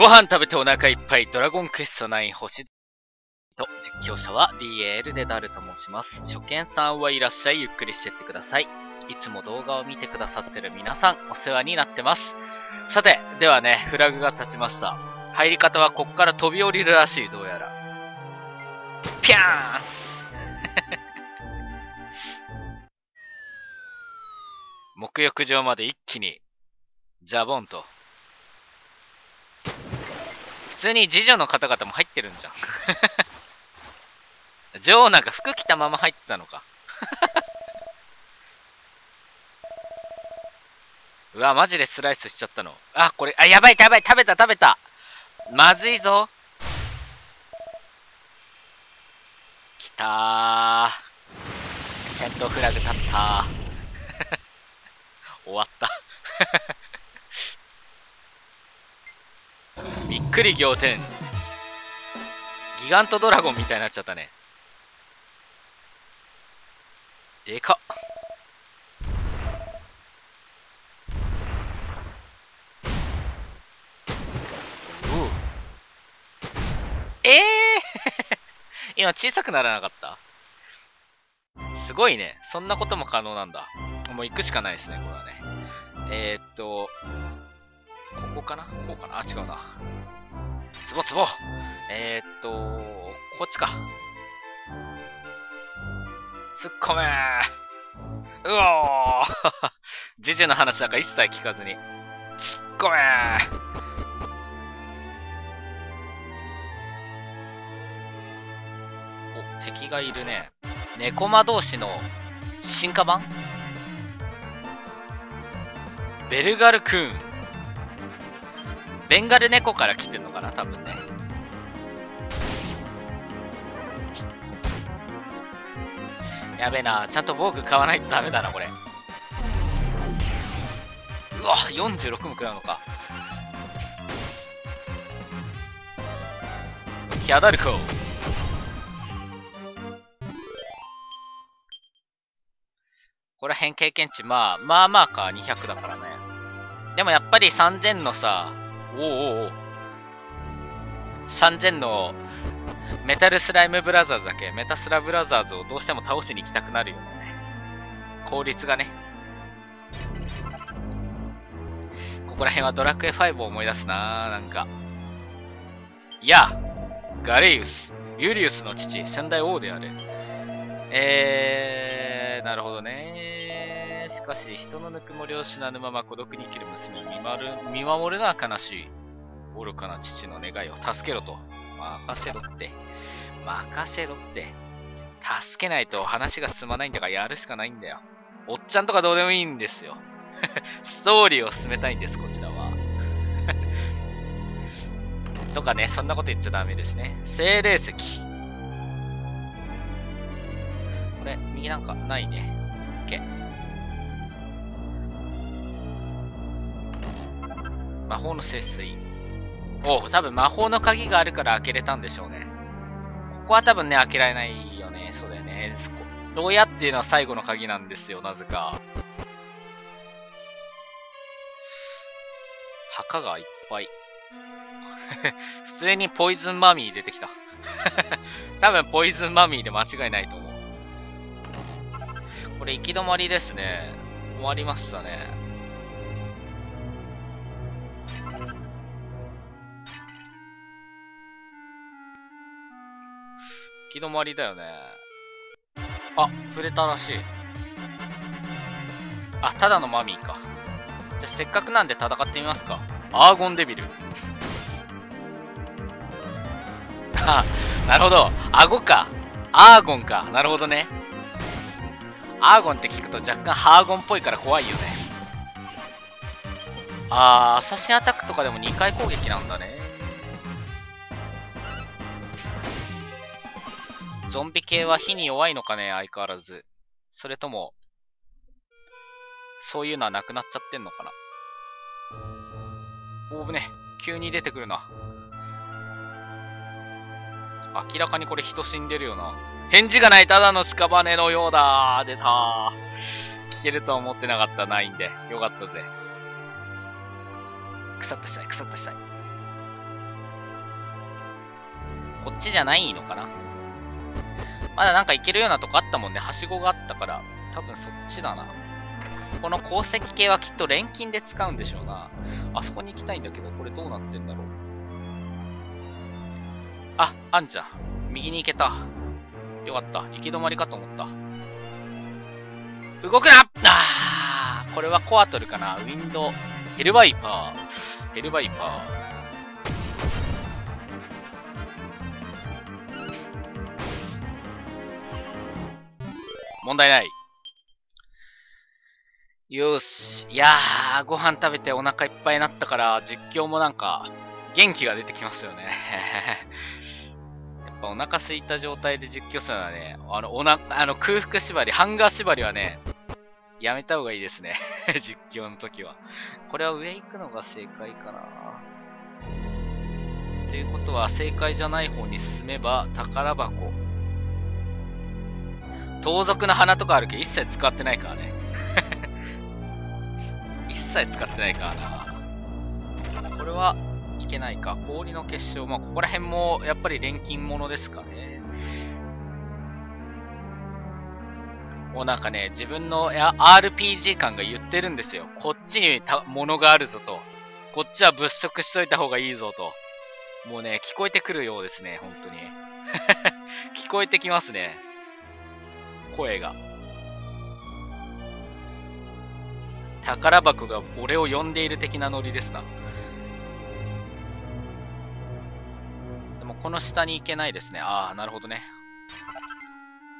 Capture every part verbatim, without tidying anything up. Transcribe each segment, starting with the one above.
ご飯食べてお腹いっぱい、ドラゴンクエストナイン星と、実況者は ディーエーエル でダルと申します。初見さんはいらっしゃい、ゆっくりしてってください。いつも動画を見てくださってる皆さん、お世話になってます。さて、ではね、フラグが立ちました。入り方はこっから飛び降りるらしい、どうやら。ピャーン沐浴場まで一気に、ジャボンと。普通に次女の方々も入ってるんじゃん。女王なんか服着たまま入ってたのか。うわ、マジでスライスしちゃったの。あ、これ、あ、やばいやばい、食べた食べた。まずいぞ。きたー。戦闘フラグ立ったー。終わったびっくり仰天、ギガントドラゴンみたいになっちゃったね。でかっ。おええー、今小さくならなかった。すごいね、そんなことも可能なんだ。もう行くしかないですね、これはね。えー、っと、ここかなこうかなあ、違うな。つぼつぼえー、っと、こっちか。突っ込めー。うおージジの話なんか一切聞かずに。突っ込めー。お、敵がいるね。猫魔同士の進化版ベルガルクーン。ベンガル猫から来てんのかな多分ね。やべえな、ちゃんと防具買わないとダメだなこれ。うわ、よんじゅうろくも食らうのか。キャダルコ。こら辺経験値、まあ、まあまあか、にひゃくだからね。でもやっぱりさんぜんのさ、おうおうおう。さんぜんのメタルスライムブラザーズだけ、メタスラブラザーズをどうしても倒しに行きたくなるよね。効率がね。ここら辺はドラクエファイブを思い出すなぁ、なんか。いや、ガレイウス、ユリウスの父、先代王である。えー、なるほどね。しかし人のぬくもりを死なぬまま孤独に生きる娘を見守る、見守るのは悲しい。愚かな父の願いを助けろと。任せろって。任せろって。助けないと話が進まないんだからやるしかないんだよ。おっちゃんとかどうでもいいんですよ。ストーリーを進めたいんです、こちらは。とかね、そんなこと言っちゃダメですね。精霊石。これ、右なんかないね。OK。魔法の聖水。おう、多分魔法の鍵があるから開けれたんでしょうね。ここは多分ね、開けられないよね。そうだよね。そこ。牢屋っていうのは最後の鍵なんですよ、なぜか。墓がいっぱい。普通にポイズンマミー出てきた。多分ポイズンマミーで間違いないと思う。これ行き止まりですね。終わりましたね。行き止まりだよね。あ、触れたらしい。あ、ただのマミーか。じゃあせっかくなんで戦ってみますか。アーゴンデビル。あ、なるほど。顎か。アーゴンか。なるほどね。アーゴンって聞くと若干ハーゴンっぽいから怖いよね。あー、アサシンアタックとかでもにかい攻撃なんだね。ゾンビ系は火に弱いのかね、相変わらず。それとも、そういうのはなくなっちゃってんのかな。おーぶね、急に出てくるな。明らかにこれ人死んでるよな。返事がない、ただの屍のようだー。出たー。聞けるとは思ってなかった、ないんで。よかったぜ。腐ったしたい、腐ったしたい。こっちじゃないのかな。まだなんか行けるようなとこあったもんね。はしごがあったから。多分そっちだな。この鉱石系はきっと錬金で使うんでしょうな。あそこに行きたいんだけど、これどうなってんだろう。あ、あんじゃん。右に行けた。よかった。行き止まりかと思った。動くな！あー！これはコアトルかな。ウィンド、ヘルバイパー。ヘルバイパー。問題ない。よし。いやー、ご飯食べてお腹いっぱいになったから、実況もなんか、元気が出てきますよね。やっぱお腹空いた状態で実況するのはね、あの、おな、あの、空腹縛り、ハンガー縛りはね、やめた方がいいですね。実況の時は。これは上行くのが正解かな。ということは、正解じゃない方に進めば、宝箱。盗賊の花とかあるけど一切使ってないからね。一切使ってないからな。これはいけないか。氷の結晶。まあ、ここら辺もやっぱり錬金ものですかね。もうなんかね、自分の アールピージー 感が言ってるんですよ。こっちに物があるぞと。こっちは物色しといた方がいいぞと。もうね、聞こえてくるようですね、本当に。聞こえてきますね。声が。宝箱が俺を呼んでいる的なノリですな。でもこの下に行けないですね。ああ、なるほどね。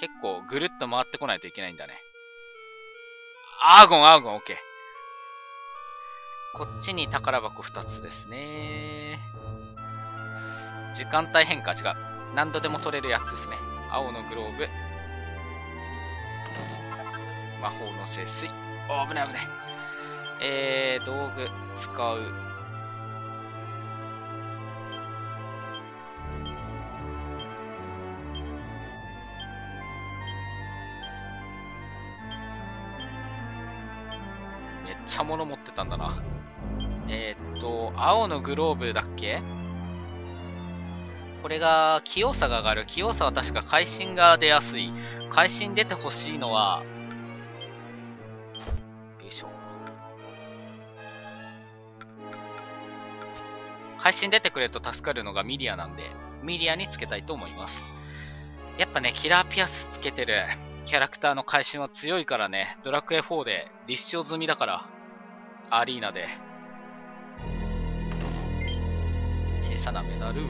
結構ぐるっと回ってこないといけないんだね。アーゴン、アーゴン、オッケー。こっちに宝箱ふたつですね。時間帯変化、違う。何度でも取れるやつですね。青のグローブ。魔法の聖水。お、危ない危ない。えー、道具使う。めっちゃ物持ってたんだな。えーっと、青のグローブだっけ？これが、器用さが上がる。器用さは確か会心が出やすい。会心出てほしいのは、配信出てくれると助かるのがミリアなんで、ミリアにつけたいと思います。やっぱね、キラーピアスつけてるキャラクターの会心は強いからね、ドラクエフォーで立証済みだから、アリーナで。小さなメダル。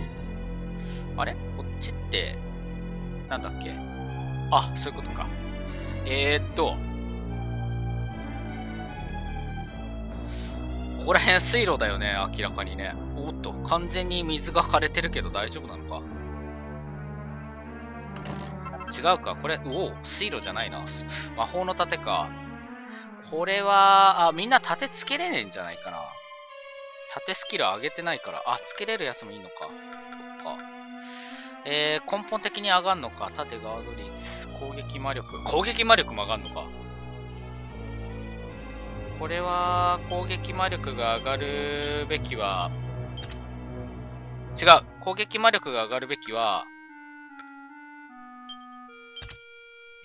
あれ？こっちって、なんだっけ？あ、そういうことか。えーっと、ここら辺水路だよね、明らかにね。おっと、完全に水が枯れてるけど大丈夫なのか。違うか、これ、おお、水路じゃないな。魔法の盾か。これは、あ、みんな盾つけれねえんじゃないかな。盾スキル上げてないから。あ、つけれるやつもいいのか。そっか。えー、根本的に上がんのか。盾ガード率、攻撃魔力。攻撃魔力も上がんのか。これは、攻撃魔力が上がるべきは、違う。攻撃魔力が上がるべきは、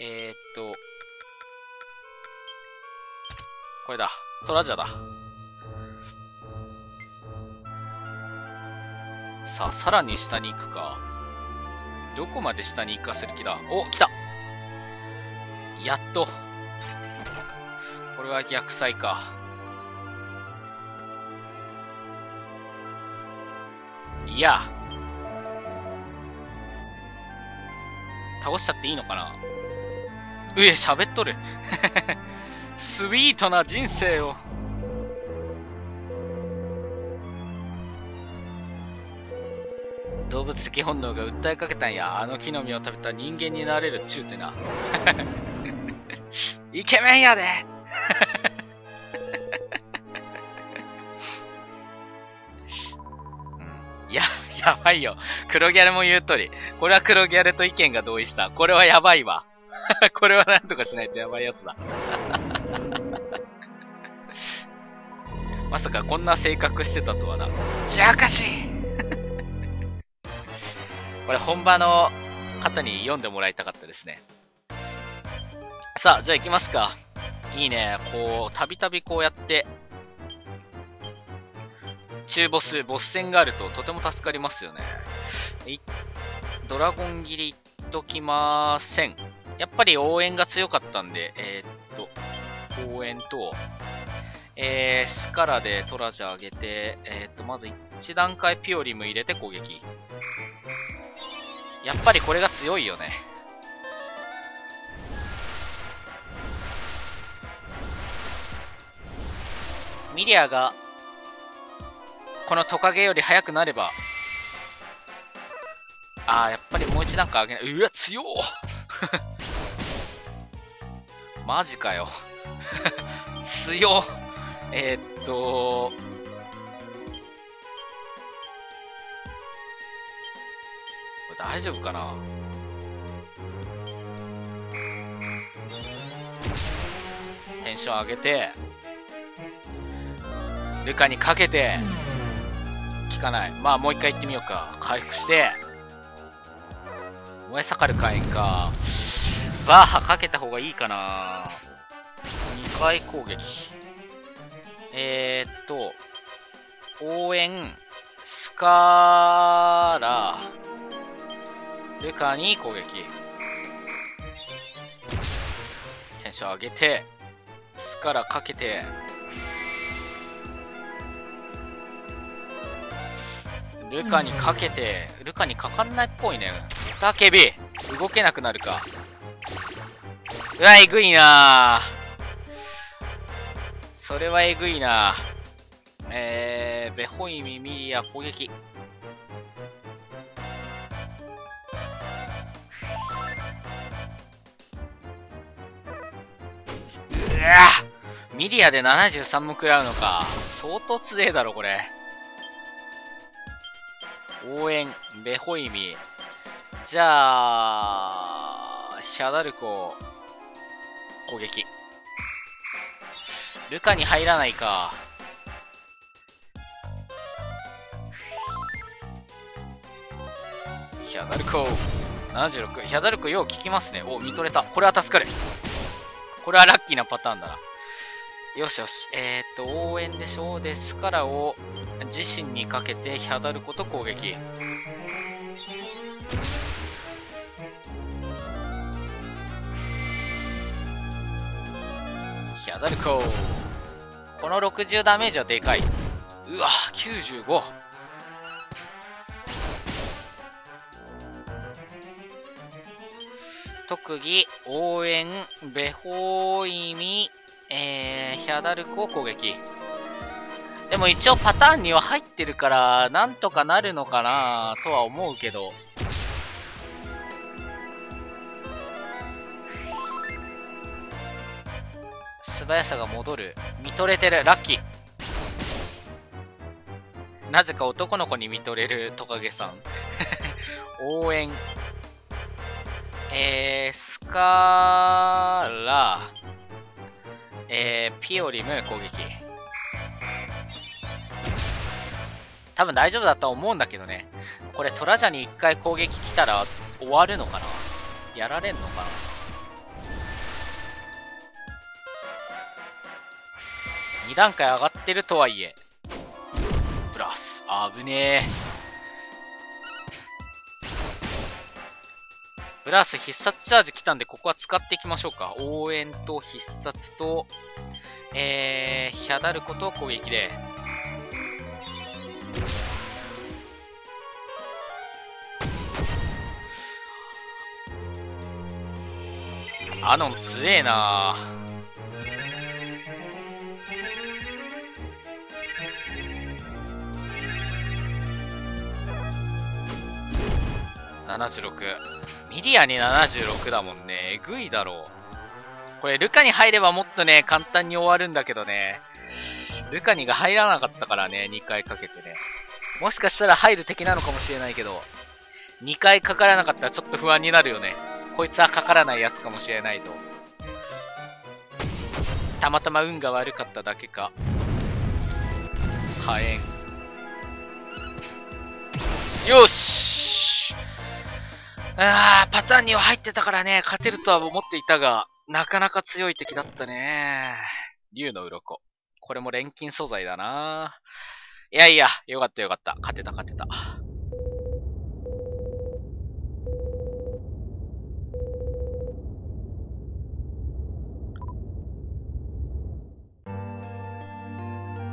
えー、っと、これだ。トラジャだ。さあ、さらに下に行くか。どこまで下に行かせる気だ？お、来た！やっと。これは逆サイか。いや。倒しちゃっていいのかな？うえ、喋っとる。スイートな人生を。動物的本能が訴えかけたんや。あの木の実を食べた人間になれるっちゅうてな。イケメンやで。うん、や、やばいよ。黒ギャルも言う通り。これは黒ギャルと意見が同意した。これはやばいわ。これはなんとかしないとやばいやつだ。まさかこんな性格してたとはな。ジャーカシーこれ本場の方に読んでもらいたかったですね。さあ、じゃあ行きますか。いいね。こう、たびたびこうやって、中ボス、ボス戦があるととても助かりますよね。いドラゴン切りいっときまーせん。やっぱり応援が強かったんで、えー、っと、応援と、えー、スカラでトラジャー上げて、えー、っと、まずいち段階ピオリム入れて攻撃。やっぱりこれが強いよね。ミリアが、このトカゲより速くなれば、あー、やっぱりもう一段階上げない。うわ、強っマジかよ強っ。えー、っと、これ大丈夫かな。テンション上げて、ルカにかけて、効かない。まあもう一回行ってみようか。回復して燃え盛る火炎か。バーハかけた方がいいかな。にかい攻撃。えー、っと応援スカーラルカに攻撃。テンション上げてスカラかけてルカにかけて、ルカにかかんないっぽいね。たけび動けなくなるか。うわ、えぐいなー。それはえぐいなー。えー、ベホイミ、ミリア、攻撃。うわ、ミリアでななじゅうさんも食らうのか。相当強えだろ、これ。応援、ベホイミ。じゃあ、ヒャダルコ、攻撃。ルカに入らないか。ヒャダルコ、ななじゅうろく。ヒャダルコ、よう効きますね。お、見とれた。これは助かる。これはラッキーなパターンだな。よしよし。えー、っと、応援でしょ。で、スカラを自身にかけて、ヒャダルコと攻撃。ヒャダルコ。このろくじゅうダメージはでかい。うわ、きゅうじゅうご。特技、応援、ベホイミ。えー、ヒャダルコを攻撃。でも一応パターンには入ってるから、なんとかなるのかなとは思うけど。素早さが戻る。見とれてる。ラッキー。なぜか男の子に見とれるトカゲさん。応援。えー、スカーラー。えー、ピオリム攻撃。多分大丈夫だとは思うんだけどね。これトラジャにいっかい攻撃来たら終わるのかな。やられんのかな。に段階上がってるとはいえプラス危ねえ。ブラース必殺チャージ来たんで、ここは使っていきましょうか。応援と必殺と、えー、ヒャダルコと攻撃で。アノン強えなー。ななじゅうろく。ミリアにななじゅうろくだもんね。えぐいだろう。これ、ルカに入ればもっとね、簡単に終わるんだけどね。ルカにが入らなかったからね、にかいかけてね。もしかしたら入る敵なのかもしれないけど、にかいかからなかったらちょっと不安になるよね。こいつはかからないやつかもしれないと。たまたま運が悪かっただけか。火炎。よしあー、パターンには入ってたからね、勝てるとは思っていたが、なかなか強い敵だったね。竜の鱗。これも錬金素材だな。いやいや、よかったよかった。勝てた勝てた。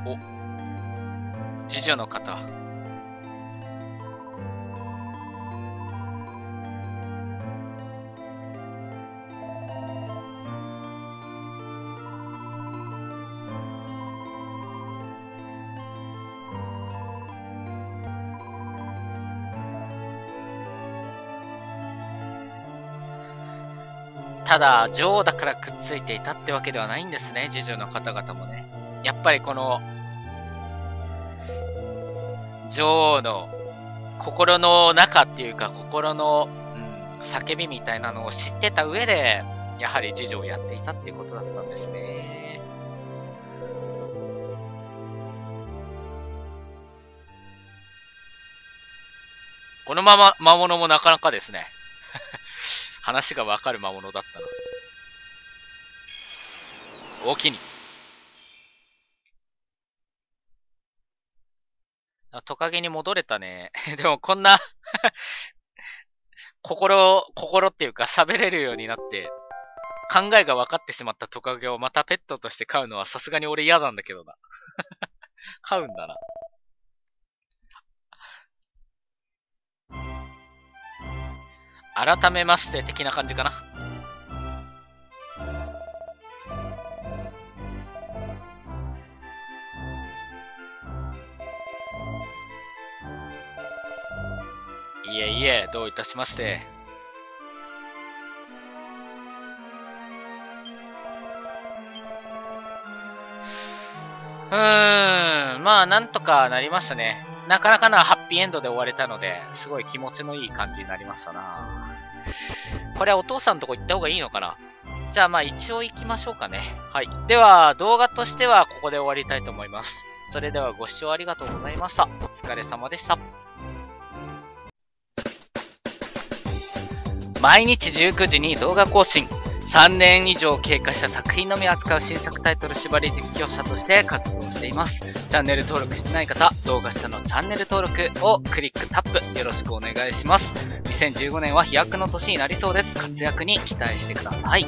お。侍女の方。ただ、女王だからくっついていたってわけではないんですね、侍女の方々もね。やっぱりこの、女王の心の中っていうか、心の、うん、叫びみたいなのを知ってた上で、やはり侍女をやっていたっていうことだったんですね。このまま魔物もなかなかですね。話がわかる魔物だったな。おおきに。あ、トカゲに戻れたね。でもこんな、心、心っていうか喋れるようになって、考えが分かってしまったトカゲをまたペットとして飼うのはさすがに俺嫌なんだけどな。飼うんだな。改めまして的な感じかな。いえいえ、どういたしまして。うーん、まあなんとかなりましたね。なかなかなハッピーエンドで終われたので、すごい気持ちのいい感じになりましたな。これはお父さんのとこ行った方がいいのかな。じゃあまあ一応行きましょうかね。はい。では動画としてはここで終わりたいと思います。それではご視聴ありがとうございました。お疲れ様でした。毎日じゅうくじに動画更新。さんねん以上経過した作品のみ扱う新作タイトル縛り実況者として活動しています。チャンネル登録してない方、動画下のチャンネル登録をクリックタップよろしくお願いします。にせんじゅうごねんは飛躍の年になりそうです。活躍に期待してください。